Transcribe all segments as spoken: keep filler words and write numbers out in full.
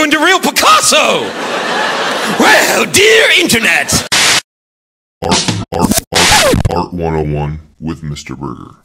doing the real Picasso! Well, dear Internet! Art, art, art, art one oh one with Mister Burgher.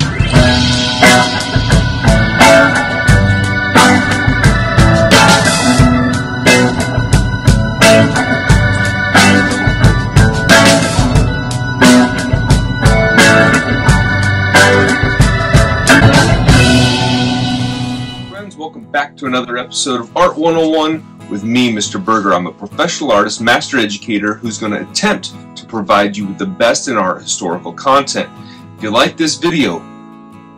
Friends, welcome back to another episode of Art one oh one with me, Mister Burgher. I'm a professional artist, master educator, who's going to attempt to provide you with the best in art historical content. If you like this video,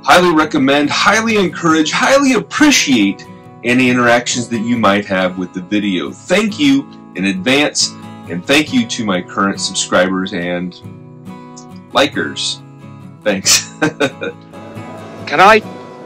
highly recommend, highly encourage, highly appreciate any interactions that you might have with the video. Thank you in advance, and thank you to my current subscribers and likers. Thanks. Can I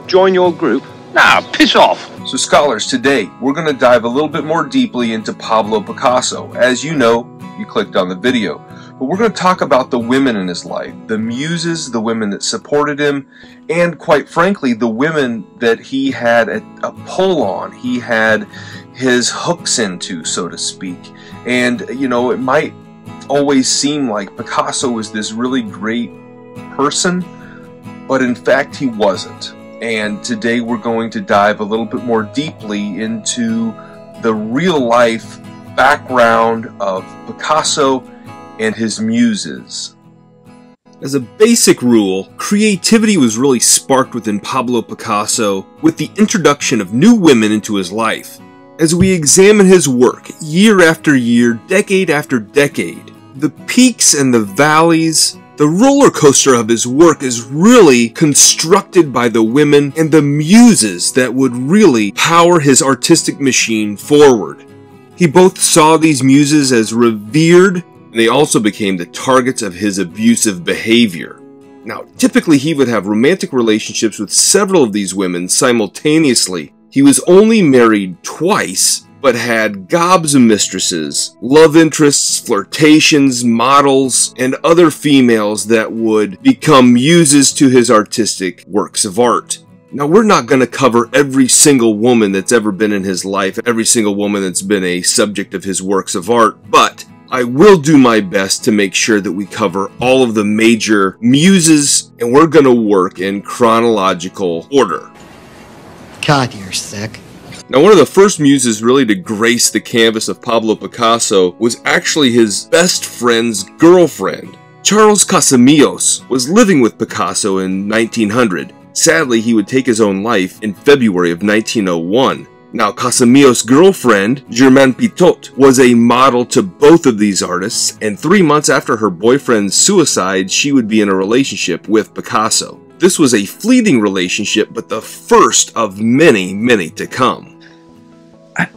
join your group? Nah, piss off. So scholars, today we're going to dive a little bit more deeply into Pablo Picasso. As you know, you clicked on the video. But we're going to talk about the women in his life, the muses, the women that supported him, and quite frankly, the women that he had a, a pull on, he had his hooks into, so to speak. And, you know, it might always seem like Picasso was this really great person, but in fact, he wasn't. And today we're going to dive a little bit more deeply into the real life background of Picasso and his muses. As a basic rule, creativity was really sparked within Pablo Picasso with the introduction of new women into his life. As we examine his work year after year, decade after decade, the peaks and the valleys, the roller coaster of his work is really constructed by the women and the muses that would really power his artistic machine forward. He both saw these muses as revered, and they also became the targets of his abusive behavior. Now, typically he would have romantic relationships with several of these women simultaneously. He was only married twice, but had gobs of mistresses, love interests, flirtations, models, and other females that would become muses to his artistic works of art. Now, we're not going to cover every single woman that's ever been in his life, every single woman that's been a subject of his works of art, but I will do my best to make sure that we cover all of the major muses, and we're going to work in chronological order. God, you're sick. Now, one of the first muses really to grace the canvas of Pablo Picasso was actually his best friend's girlfriend. Charles Casamillos was living with Picasso in nineteen hundred. Sadly, he would take his own life in February of nineteen oh one. Now, Casamillos' girlfriend, Germaine Pichot, was a model to both of these artists, and three months after her boyfriend's suicide, she would be in a relationship with Picasso. This was a fleeting relationship, but the first of many, many to come. I,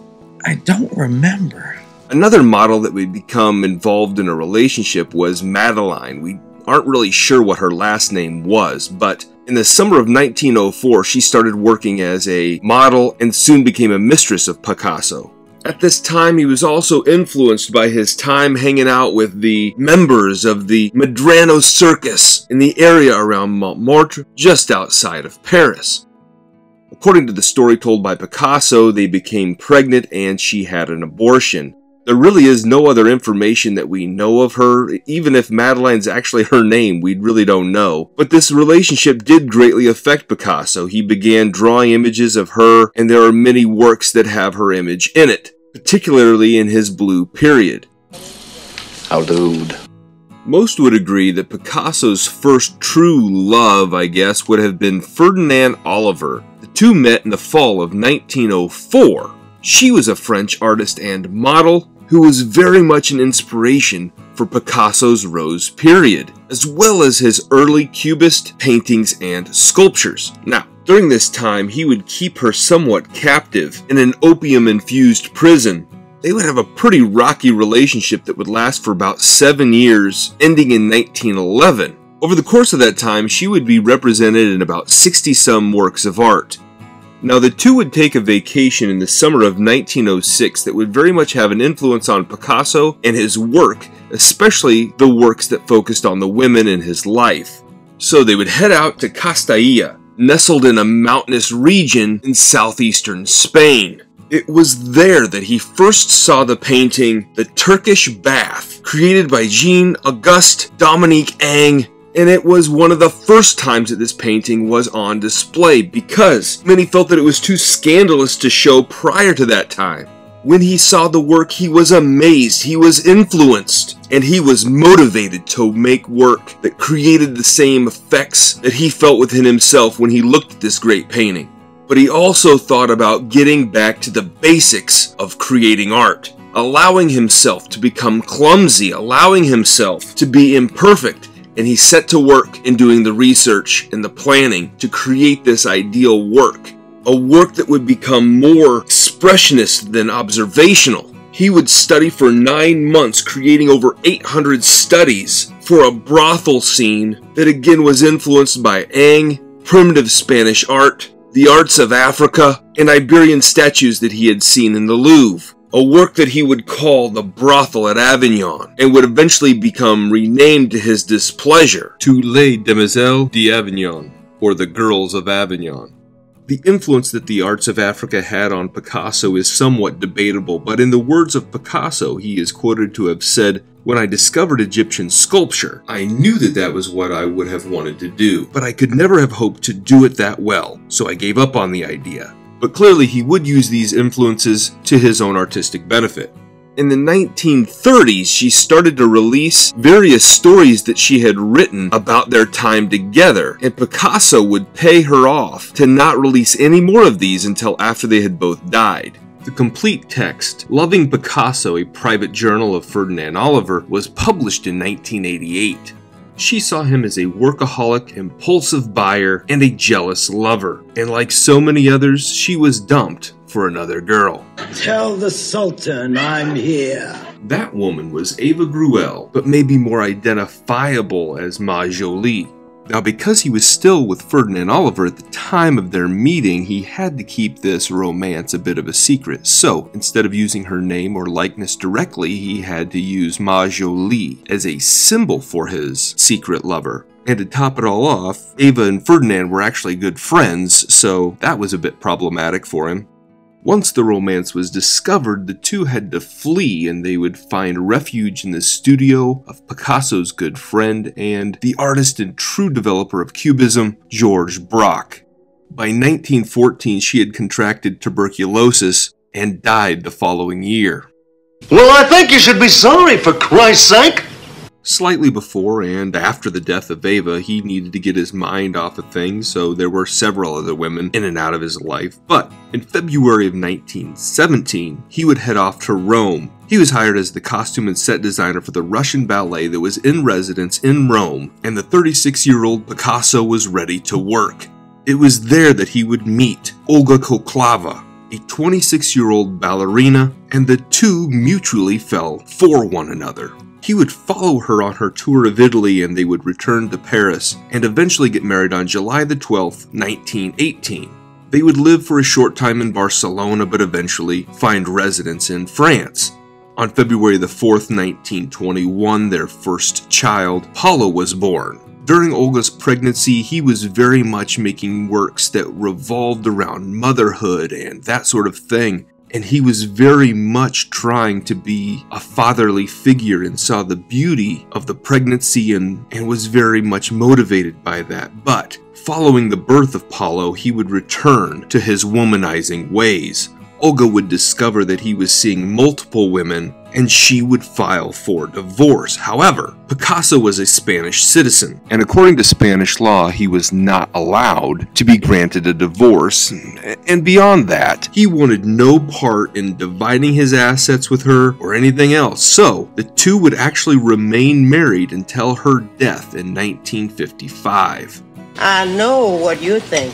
I don't remember. Another model that would become involved in a relationship was Madeleine. We aren't really sure what her last name was, but in the summer of nineteen oh four, she started working as a model and soon became a mistress of Picasso. At this time, he was also influenced by his time hanging out with the members of the Medrano Circus in the area around Montmartre, just outside of Paris. According to the story told by Picasso, they became pregnant and she had an abortion. There really is no other information that we know of her. Even if Madeleine's actually her name, we really don't know. But this relationship did greatly affect Picasso. He began drawing images of her, and there are many works that have her image in it, particularly in his blue period. How dude. Most would agree that Picasso's first true love, I guess, would have been Ferdinand Olivier. The two met in the fall of nineteen oh four. She was a French artist and model who was very much an inspiration for Picasso's rose period, as well as his early cubist paintings and sculptures. Now, during this time, he would keep her somewhat captive in an opium-infused prison. They would have a pretty rocky relationship that would last for about seven years, ending in nineteen eleven. Over the course of that time, she would be represented in about sixty-some works of art. Now, the two would take a vacation in the summer of nineteen oh six that would very much have an influence on Picasso and his work, especially the works that focused on the women in his life. So they would head out to Castilla, nestled in a mountainous region in southeastern Spain. It was there that he first saw the painting The Turkish Bath, created by Jean-Auguste Dominique Ingres, and it was one of the first times that this painting was on display because many felt that it was too scandalous to show prior to that time. When he saw the work, he was amazed, he was influenced, and he was motivated to make work that created the same effects that he felt within himself when he looked at this great painting. But he also thought about getting back to the basics of creating art, allowing himself to become clumsy, allowing himself to be imperfect, and he set to work in doing the research and the planning to create this ideal work, a work that would become more expressionist than observational. He would study for nine months, creating over eight hundred studies for a brothel scene that again was influenced by Ingres, primitive Spanish art, the arts of Africa, and Iberian statues that he had seen in the Louvre, a work that he would call the Brothel at Avignon, and would eventually become renamed to his displeasure to Les Demoiselles d'Avignon, or the Girls of Avignon. The influence that the arts of Africa had on Picasso is somewhat debatable, but in the words of Picasso, he is quoted to have said, "When I discovered Egyptian sculpture, I knew that that was what I would have wanted to do, but I could never have hoped to do it that well, so I gave up on the idea." But clearly he would use these influences to his own artistic benefit. In the nineteen thirties, she started to release various stories that she had written about their time together, and Picasso would pay her off to not release any more of these until after they had both died. The complete text, Loving Picasso: A Private Journal of Fernande Olivier, was published in nineteen eighty-eight. She saw him as a workaholic, impulsive buyer, and a jealous lover. And like so many others, she was dumped for another girl. Tell the Sultan I'm here. That woman was Eva Gouel, but maybe more identifiable as Ma Jolie. Now, because he was still with Fernande Olivier at the time of their meeting, he had to keep this romance a bit of a secret. So, instead of using her name or likeness directly, he had to use Ma Jolie as a symbol for his secret lover. And to top it all off, Eva and Fernande were actually good friends, so that was a bit problematic for him. Once the romance was discovered, the two had to flee, and they would find refuge in the studio of Picasso's good friend and the artist and true developer of Cubism, Georges Braque. By nineteen fourteen, she had contracted tuberculosis and died the following year. Well, I think you should be sorry, for Christ's sake! Slightly before and after the death of Eva, he needed to get his mind off of things, so there were several other women in and out of his life. But in February of nineteen seventeen, he would head off to Rome. He was hired as the costume and set designer for the Russian ballet that was in residence in Rome, and the thirty-six-year-old Picasso was ready to work. It was there that he would meet Olga Khokhlova, a twenty-six-year-old ballerina, and the two mutually fell for one another. He would follow her on her tour of Italy, and they would return to Paris and eventually get married on July the twelfth, nineteen eighteen. They would live for a short time in Barcelona, but eventually find residence in France. On February the fourth, nineteen twenty-one, their first child, Paula, was born. During Olga's pregnancy, he was very much making works that revolved around motherhood and that sort of thing. And he was very much trying to be a fatherly figure and saw the beauty of the pregnancy and, and was very much motivated by that. But following the birth of Paolo, he would return to his womanizing ways. Olga would discover that he was seeing multiple women, and she would file for divorce. However, Picasso was a Spanish citizen, and according to Spanish law, he was not allowed to be granted a divorce. And beyond that, he wanted no part in dividing his assets with her or anything else. So the two would actually remain married until her death in nineteen fifty-five. I know what you think.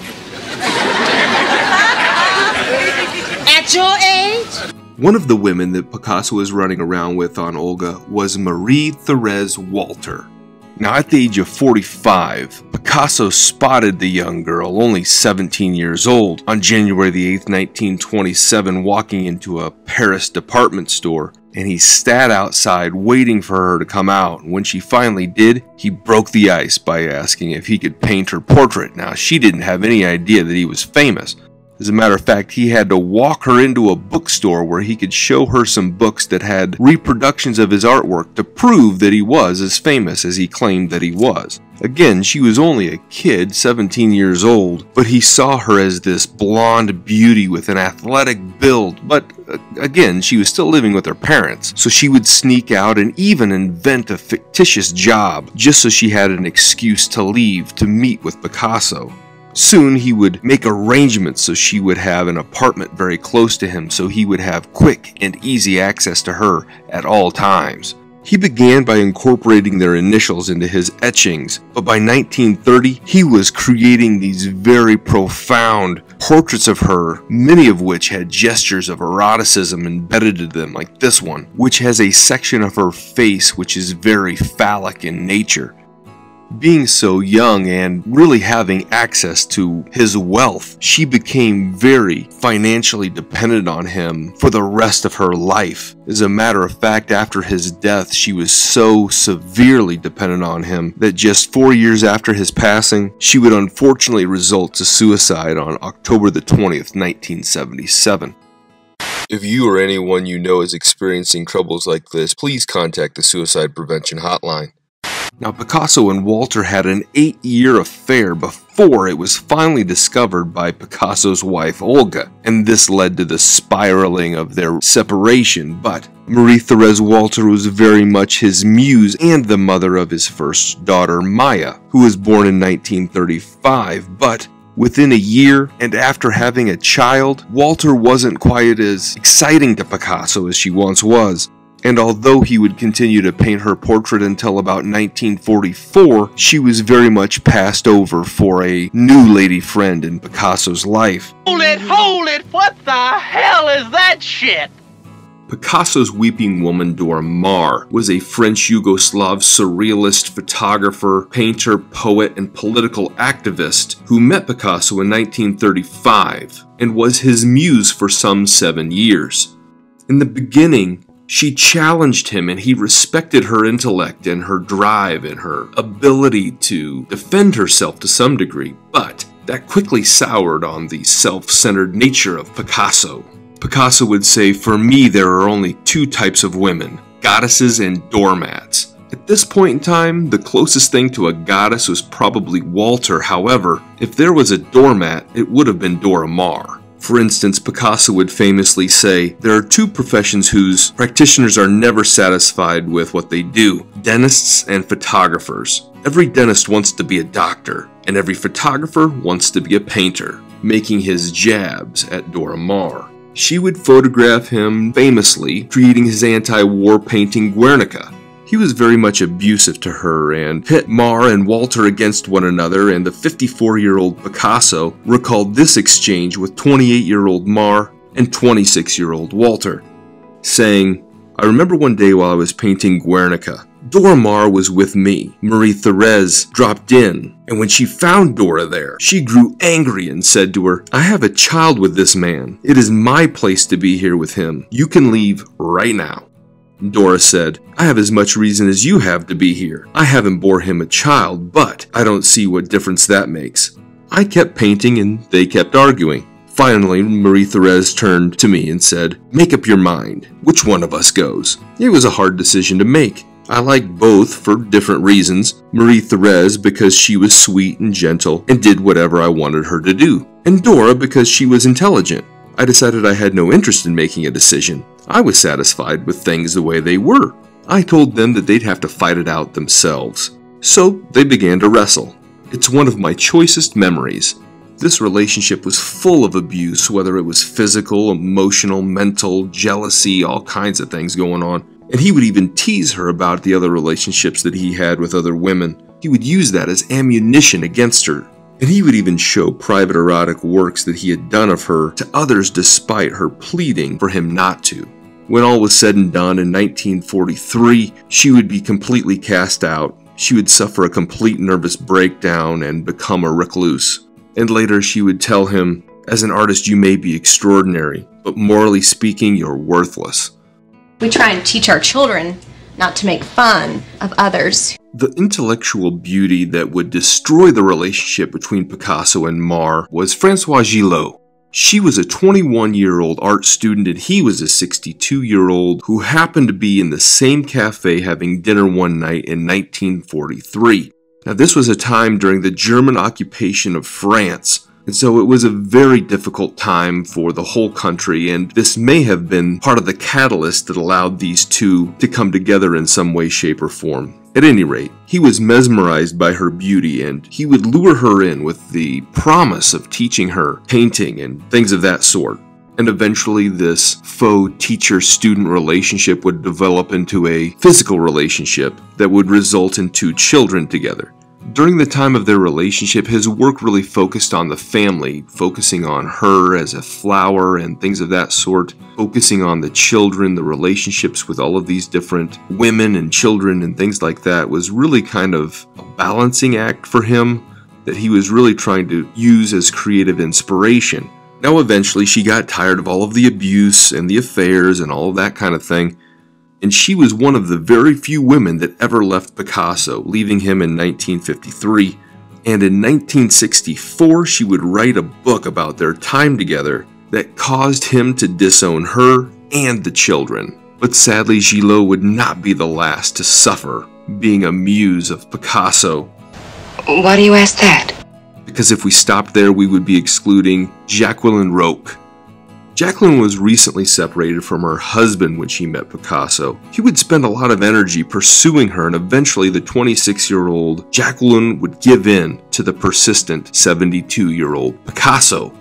At your age? One of the women that Picasso was running around with on Olga was Marie-Thérèse Walter. Now, at the age of forty-five, Picasso spotted the young girl, only seventeen years old, on January the eighth, nineteen twenty-seven, walking into a Paris department store, and he sat outside waiting for her to come out, and when she finally did, he broke the ice by asking if he could paint her portrait. Now, she didn't have any idea that he was famous. As a matter of fact, he had to walk her into a bookstore where he could show her some books that had reproductions of his artwork to prove that he was as famous as he claimed that he was. Again, she was only a kid, seventeen years old, but he saw her as this blonde beauty with an athletic build. But uh, again, she was still living with her parents, so she would sneak out and even invent a fictitious job just so she had an excuse to leave to meet with Picasso. Soon he would make arrangements so she would have an apartment very close to him, so he would have quick and easy access to her at all times. He began by incorporating their initials into his etchings, but by nineteen thirty he was creating these very profound portraits of her, many of which had gestures of eroticism embedded in them, like this one, which has a section of her face which is very phallic in nature. Being so young and really having access to his wealth, she became very financially dependent on him for the rest of her life. As a matter of fact, after his death, she was so severely dependent on him that just four years after his passing, she would unfortunately resort to suicide on October the twentieth, nineteen seventy-seven. If you or anyone you know is experiencing troubles like this, please contact the Suicide Prevention Hotline. Now, Picasso and Walter had an eight-year affair before it was finally discovered by Picasso's wife, Olga, and this led to the spiraling of their separation, but Marie-Thérèse Walter was very much his muse and the mother of his first daughter, Maya, who was born in nineteen thirty-five, but within a year, and after having a child, Walter wasn't quite as exciting to Picasso as she once was. And although he would continue to paint her portrait until about nineteen forty-four, she was very much passed over for a new lady friend in Picasso's life. Hold it, hold it, what the hell is that shit? Picasso's weeping woman, Dora Maar, was a French-Yugoslav surrealist photographer, painter, poet, and political activist who met Picasso in nineteen thirty-five and was his muse for some seven years. In the beginning, she challenged him, and he respected her intellect and her drive and her ability to defend herself to some degree, but that quickly soured on the self-centered nature of Picasso. Picasso would say, "For me, there are only two types of women, goddesses and doormats." At this point in time, the closest thing to a goddess was probably Walter. However, if there was a doormat, it would have been Dora Maar. For instance, Picasso would famously say, "There are two professions whose practitioners are never satisfied with what they do, dentists and photographers. Every dentist wants to be a doctor, and every photographer wants to be a painter," making his jabs at Dora Maar. She would photograph him famously, creating his anti-war painting Guernica. He was very much abusive to her and pit Maar and Walter against one another, and the fifty-four-year-old Picasso recalled this exchange with twenty-eight-year-old Maar and twenty-six-year-old Walter, saying, "I remember one day while I was painting Guernica, Dora Maar was with me. Marie-Thérèse dropped in, and when she found Dora there, she grew angry and said to her, 'I have a child with this man. It is my place to be here with him. You can leave right now.' Dora said, 'I have as much reason as you have to be here. I haven't bore him a child, but I don't see what difference that makes.' I kept painting and they kept arguing. Finally, Marie-Thérèse turned to me and said, 'Make up your mind. Which one of us goes?' It was a hard decision to make. I liked both for different reasons. Marie-Thérèse because she was sweet and gentle and did whatever I wanted her to do, and Dora because she was intelligent. I decided I had no interest in making a decision. I was satisfied with things the way they were. I told them that they'd have to fight it out themselves. So they began to wrestle. It's one of my choicest memories. This relationship was full of abuse, whether it was physical, emotional, mental, jealousy, all kinds of things going on. And he would even tease her about the other relationships that he had with other women. He would use that as ammunition against her. And he would even show private erotic works that he had done of her to others despite her pleading for him not to. When all was said and done in nineteen forty-three, she would be completely cast out. She would suffer a complete nervous breakdown and become a recluse. And later she would tell him, "As an artist you may be extraordinary, but morally speaking you're worthless." We try and teach our children not to make fun of others. The intellectual beauty that would destroy the relationship between Picasso and Maar was Françoise Gilot. She was a twenty-one-year-old art student and he was a sixty-two-year-old who happened to be in the same cafe having dinner one night in nineteen forty-three. Now, this was a time during the German occupation of France, and so it was a very difficult time for the whole country, and this may have been part of the catalyst that allowed these two to come together in some way, shape, or form. At any rate, he was mesmerized by her beauty, and he would lure her in with the promise of teaching her painting and things of that sort. And eventually this faux teacher-student relationship would develop into a physical relationship that would result in two children together. During the time of their relationship, his work really focused on the family, focusing on her as a flower and things of that sort, focusing on the children, the relationships with all of these different women and children and things like that was really kind of a balancing act for him that he was really trying to use as creative inspiration. Now eventually she got tired of all of the abuse and the affairs and all of that kind of thing, and she was one of the very few women that ever left Picasso, leaving him in nineteen fifty-three. And in nineteen sixty-four, she would write a book about their time together that caused him to disown her and the children. But sadly, Gilot would not be the last to suffer, being a muse of Picasso. Why do you ask that? Because if we stopped there, we would be excluding Jacqueline Roque. Jacqueline was recently separated from her husband when she met Picasso. He would spend a lot of energy pursuing her, and eventually the twenty-six-year-old Jacqueline would give in to the persistent seventy-two-year-old Picasso.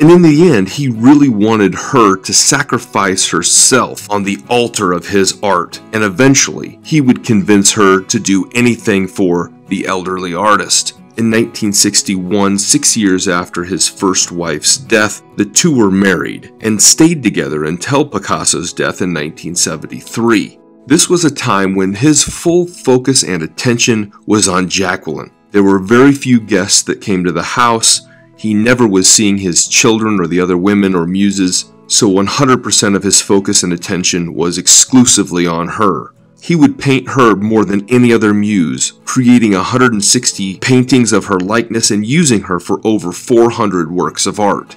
And in the end, he really wanted her to sacrifice herself on the altar of his art, and eventually he would convince her to do anything for the elderly artist. In nineteen sixty-one, six years after his first wife's death, the two were married and stayed together until Picasso's death in nineteen seventy-three. This was a time when his full focus and attention was on Jacqueline. There were very few guests that came to the house. He never was seeing his children or the other women or muses, so one hundred percent of his focus and attention was exclusively on her. He would paint her more than any other muse, creating one hundred sixty paintings of her likeness and using her for over four hundred works of art.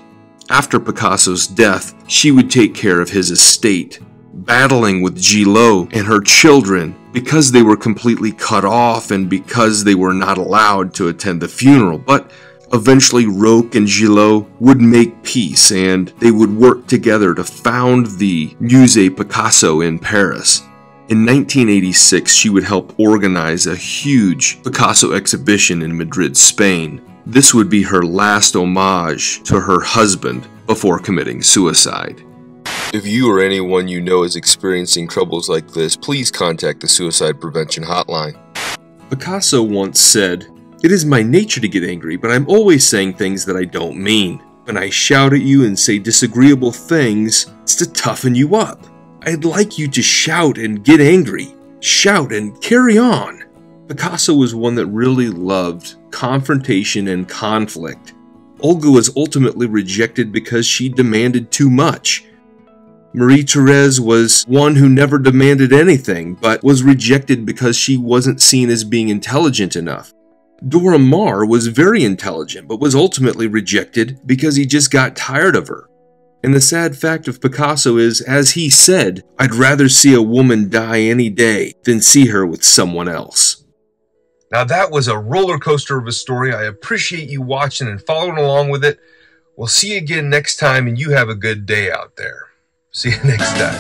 After Picasso's death, she would take care of his estate, battling with Gilot and her children because they were completely cut off and because they were not allowed to attend the funeral. But eventually, Roque and Gilot would make peace and they would work together to found the Musee Picasso in Paris. In nineteen eighty-six, she would help organize a huge Picasso exhibition in Madrid, Spain. This would be her last homage to her husband before committing suicide. If you or anyone you know is experiencing troubles like this, please contact the Suicide Prevention Hotline. Picasso once said, "It is my nature to get angry, but I'm always saying things that I don't mean. When I shout at you and say disagreeable things, it's to toughen you up. I'd like you to shout and get angry, shout and carry on." Picasso was one that really loved confrontation and conflict. Olga was ultimately rejected because she demanded too much. Marie-Thérèse was one who never demanded anything, but was rejected because she wasn't seen as being intelligent enough. Dora Maar was very intelligent, but was ultimately rejected because he just got tired of her. And the sad fact of Picasso is, as he said, "I'd rather see a woman die any day than see her with someone else." Now that was a roller coaster of a story. I appreciate you watching and following along with it. We'll see you again next time, and you have a good day out there. See you next time.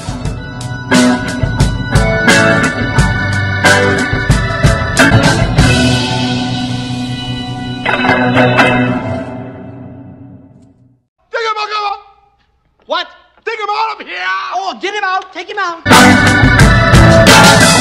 What? Take him out of here! Oh, get him out! Take him out!